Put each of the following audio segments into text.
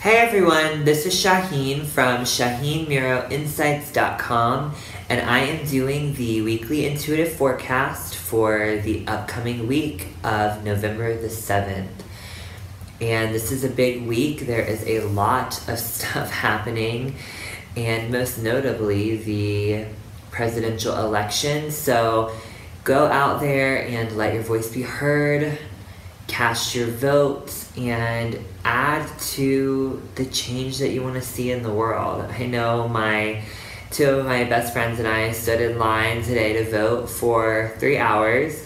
Hey everyone, this is Shaheen from ShaheenMiroInsights.com, and I am doing the weekly intuitive forecast for the upcoming week of November the 7th. And this is a big week. There is a lot of stuff happening, and most notably the presidential election. So go out there and let your voice be heard. Cast your votes and add to the change that you want to see in the world. I know two of my best friends and I stood in line today to vote for 3 hours,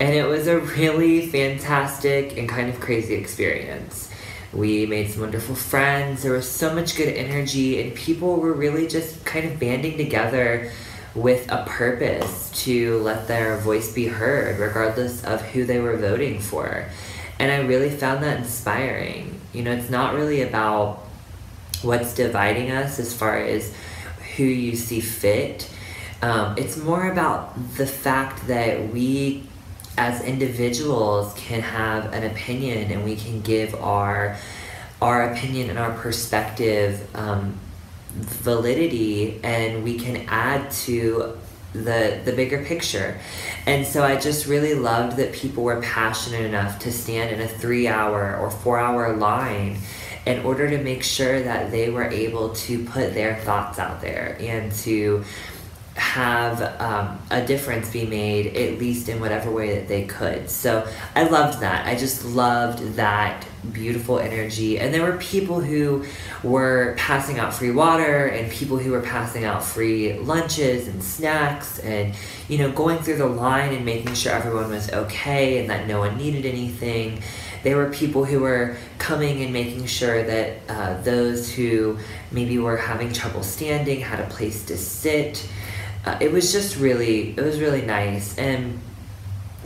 and it was a really fantastic and kind of crazy experience. We made some wonderful friends. There was so much good energy, and people were really just kind of banding together with a purpose to let their voice be heard, regardless of who they were voting for. And I really found that inspiring. You know, it's not really about what's dividing us as far as who you see fit. It's more about the fact that we as individuals can have an opinion, and we can give our opinion and our perspective validity, and we can add to the bigger picture. And so I just really loved that people were passionate enough to stand in a 3-hour or 4-hour line in order to make sure that they were able to put their thoughts out there and to have a difference be made, at least in whatever way that they could. So I loved that. I just loved that beautiful energy. And there were people who were passing out free water, and people who were passing out free lunches and snacks, and, you know, going through the line and making sure everyone was okay and that no one needed anything. There were people who were coming and making sure that those who maybe were having trouble standing had a place to sit. It was really nice, and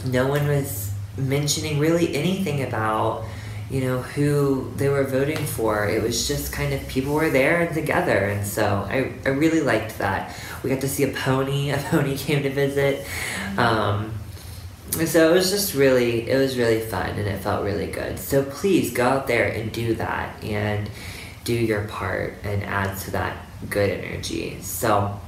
no one was mentioning really anything about, you know, who they were voting for. It was just kind of people were there and together, and so I really liked that. We got to see a pony. A pony came to visit, so it was really fun, and it felt really good. So please go out there and do that, and do your part, and add to that good energy. So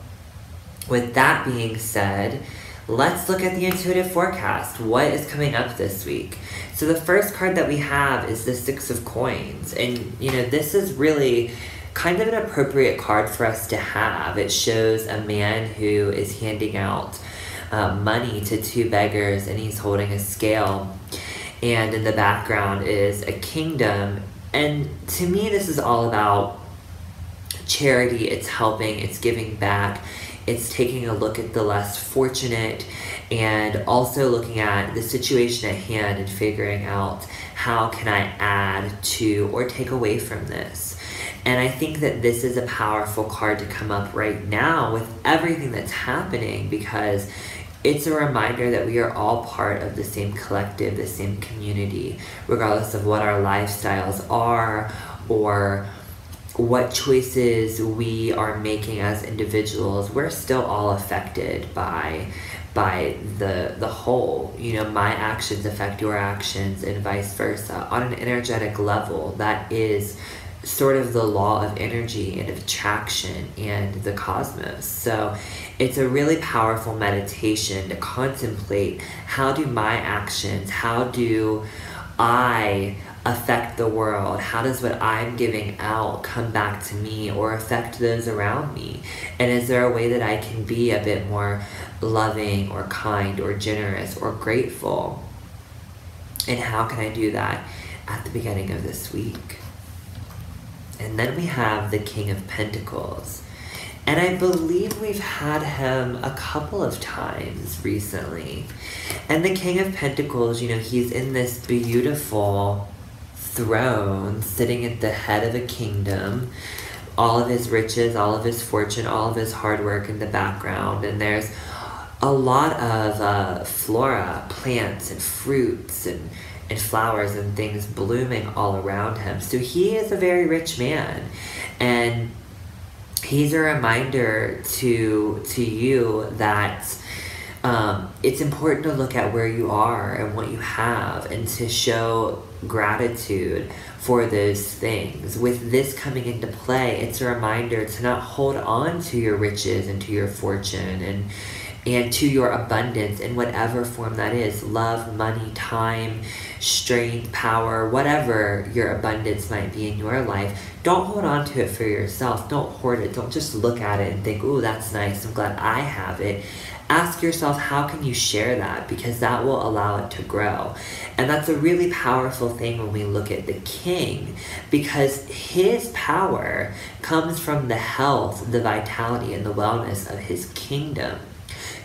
with that being said, let's look at the intuitive forecast. What is coming up this week? So the first card that we have is the Six of Coins. And, you know, this is really kind of an appropriate card for us to have. It shows a man who is handing out money to two beggars, and he's holding a scale. And in the background is a kingdom. And to me, this is all about charity. It's helping, it's giving back. It's taking a look at the less fortunate, and also looking at the situation at hand and figuring out how can I add to or take away from this. And I think that this is a powerful card to come up right now with everything that's happening, because it's a reminder that we are all part of the same collective, the same community, regardless of what our lifestyles are or what choices we are making as individuals. We're still all affected by the whole. You know, my actions affect your actions, and vice versa. On an energetic level, that is sort of the law of energy and of attraction and the cosmos. So it's a really powerful meditation to contemplate, how do my actions, how do I affect the world? How does what I'm giving out come back to me or affect those around me? And is there a way that I can be a bit more loving or kind or generous or grateful? And how can I do that at the beginning of this week? And then we have the King of Pentacles. And I believe we've had him a couple of times recently. And the King of Pentacles, you know, he's in this beautiful throne, sitting at the head of a kingdom. All of his riches, all of his fortune, all of his hard work in the background. And there's a lot of flora, plants and fruits and flowers and things blooming all around him. So he is a very rich man, and he's a reminder to you that it's important to look at where you are and what you have, and to show gratitude for those things. With this coming into play, it's a reminder to not hold on to your riches and to your fortune and to your abundance in whatever form that is. Love, money, time, strength, power, whatever your abundance might be in your life. Don't hold on to it for yourself. Don't hoard it. Don't just look at it and think, ooh, that's nice, I'm glad I have it. Ask yourself, how can you share that? Because that will allow it to grow. And that's a really powerful thing when we look at the king, because his power comes from the health, the vitality, and the wellness of his kingdom.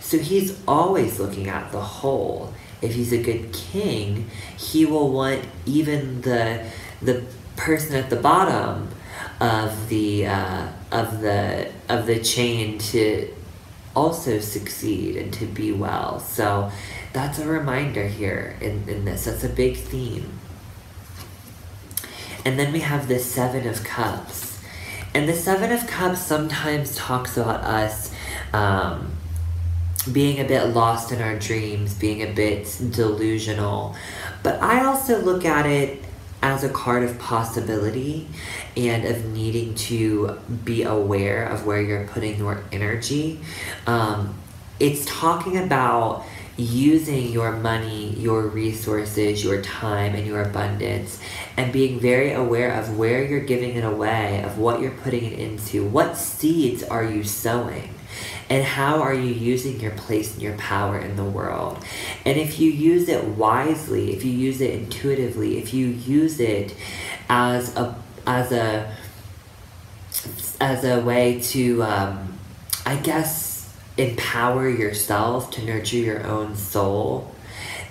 So he's always looking at the whole. If he's a good king, he will want even the person at the bottom of the chain to also succeed and to be well. So that's a reminder here in this. That's a big theme. And then we have the Seven of Cups. And the Seven of Cups sometimes talks about us being a bit lost in our dreams, being a bit delusional. But I also look at it as a card of possibility and of needing to be aware of where you're putting your energy. It's talking about using your money, your resources, your time, and your abundance, and being very aware of where you're giving it away, of what you're putting it into. What seeds are you sowing? And how are you using your place and your power in the world? And if you use it wisely, if you use it intuitively, if you use it as a way to, I guess, empower yourself to nurture your own soul,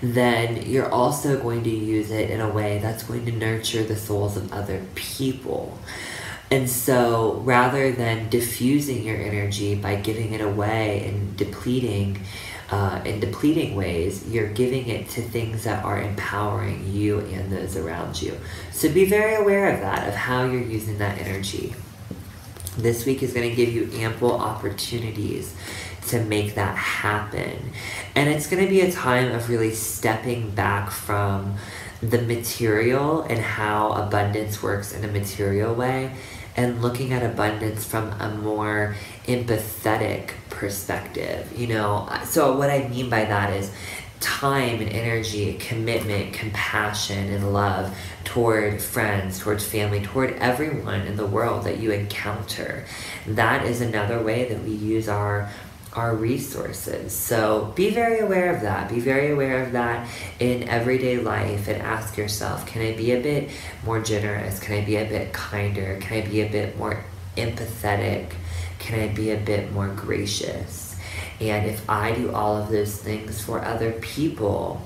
then you're also going to use it in a way that's going to nurture the souls of other people. And so rather than diffusing your energy by giving it away and depleting in depleting ways, you're giving it to things that are empowering you and those around you. So be very aware of that, of how you're using that energy. This week is going to give you ample opportunities to make that happen. And it's going to be a time of really stepping back from the material and how abundance works in a material way, and looking at abundance from a more empathetic perspective, you know? So what I mean by that is time and energy, commitment, compassion, and love toward friends, towards family, toward everyone in the world that you encounter. That is another way that we use our resources. So be very aware of that. Be very aware of that in everyday life, and ask yourself, can I be a bit more generous? Can I be a bit kinder? Can I be a bit more empathetic? Can I be a bit more gracious? And if I do all of those things for other people,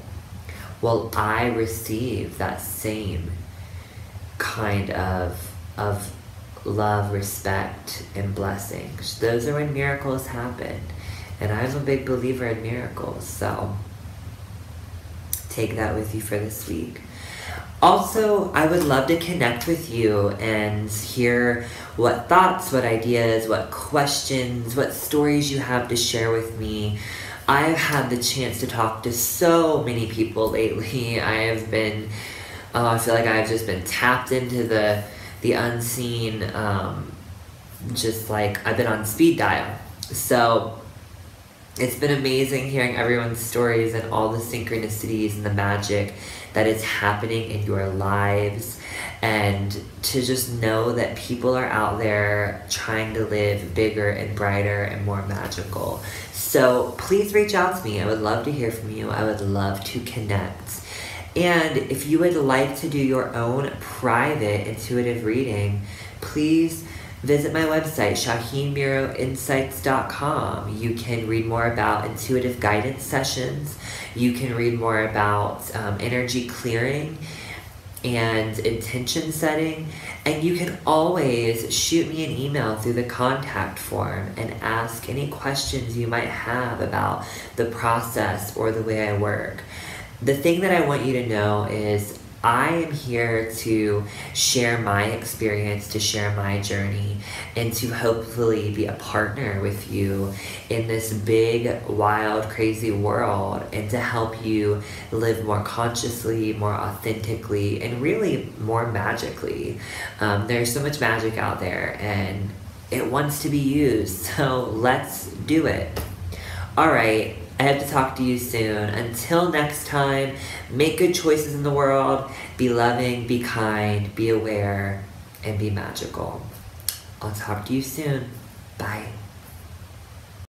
will I receive that same kind of love, respect, and blessings? Those are when miracles happen. And I'm a big believer in miracles, so take that with you for this week. Also, I would love to connect with you and hear what thoughts, what ideas, what questions, what stories you have to share with me. I've had the chance to talk to so many people lately. I have been, I feel like I've just been tapped into the unseen, just like I've been on speed dial. So it's been amazing hearing everyone's stories and all the synchronicities and the magic that is happening in your lives, and to just know that people are out there trying to live bigger and brighter and more magical. So please reach out to me. I would love to hear from you. I would love to connect. And if you would like to do your own private intuitive reading, please visit my website, ShaheenMiroInsights.com. You can read more about intuitive guidance sessions. You can read more about energy clearing and intention setting. And you can always shoot me an email through the contact form and ask any questions you might have about the process or the way I work. The thing that I want you to know is I am here to share my experience, to share my journey, and to hopefully be a partner with you in this big, wild, crazy world, and to help you live more consciously, more authentically, and really more magically. There's so much magic out there, and it wants to be used, so let's do it. All right. I have to talk to you soon. Until next time, make good choices in the world. Be loving, be kind, be aware, and be magical. I'll talk to you soon. Bye.